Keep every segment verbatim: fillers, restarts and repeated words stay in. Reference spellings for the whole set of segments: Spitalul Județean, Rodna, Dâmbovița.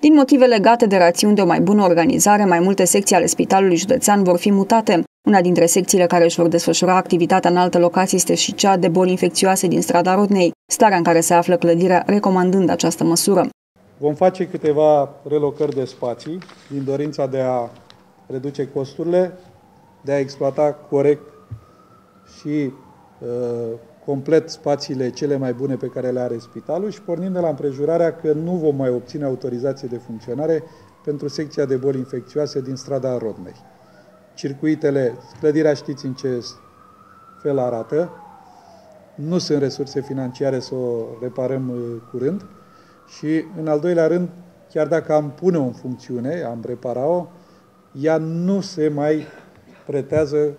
Din motive legate de rațiuni de o mai bună organizare, mai multe secții ale Spitalului Județean vor fi mutate. Una dintre secțiile care își vor desfășura activitatea în altă locație este și cea de boli infecțioase din strada Rodnei, starea în care se află clădirea recomandând această măsură. Vom face câteva relocări de spații din dorința de a reduce costurile, de a exploata corect și uh, complet spațiile cele mai bune pe care le are spitalul și pornind de la împrejurarea că nu vom mai obține autorizație de funcționare pentru secția de boli infecțioase din strada Rodnei. Circuitele, clădirea știți în ce fel arată, nu sunt resurse financiare să o reparăm curând și, în al doilea rând, chiar dacă am pune-o în funcțiune, am repara-o, ea nu se mai pretează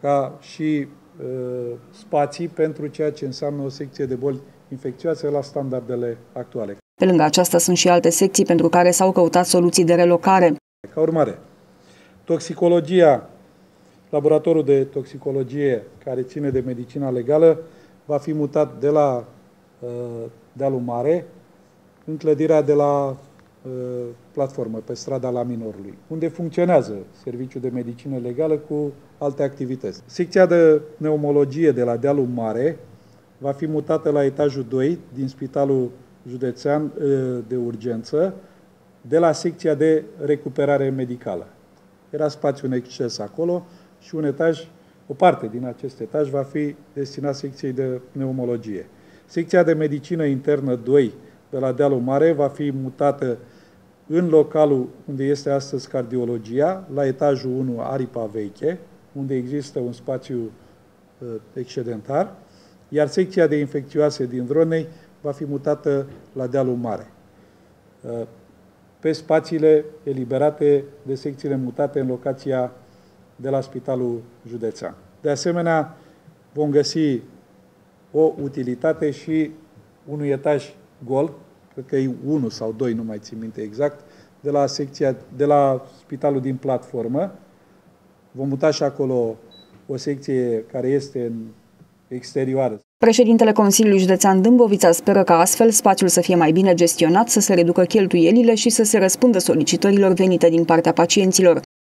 ca și uh, spații pentru ceea ce înseamnă o secție de boli infecțioase la standardele actuale. Pe lângă aceasta sunt și alte secții pentru care s-au căutat soluții de relocare. Ca urmare, toxicologia, laboratorul de toxicologie care ține de medicina legală va fi mutat de la uh, Dealul Mare în clădirea de la uh, platformă, pe strada Laminorului, unde funcționează serviciul de medicină legală cu alte activități. Secția de pneumologie de la Dealul Mare va fi mutată la etajul doi din Spitalul Județean uh, de Urgență, de la secția de recuperare medicală. Era spațiu în exces acolo și un etaj, o parte din acest etaj va fi destinat secției de pneumologie. Secția de medicină internă doi de la Dealul Mare va fi mutată în localul unde este astăzi cardiologia, la etajul unu, aripa veche, unde există un spațiu uh, excedentar, iar secția de infecțioase din Dronei va fi mutată la Dealul Mare. Uh, pe spațiile eliberate de secțiile mutate în locația de la Spitalul Județean. De asemenea, vom găsi o utilitate și unui etaj gol, cred că e unul sau doi, nu mai țin minte exact, de la, secția, de la Spitalul din Platformă. Vom muta și acolo o secție care este în exterioară. Președintele Consiliului Județean Dâmbovița speră ca astfel spațiul să fie mai bine gestionat, să se reducă cheltuielile și să se răspundă solicitărilor venite din partea pacienților.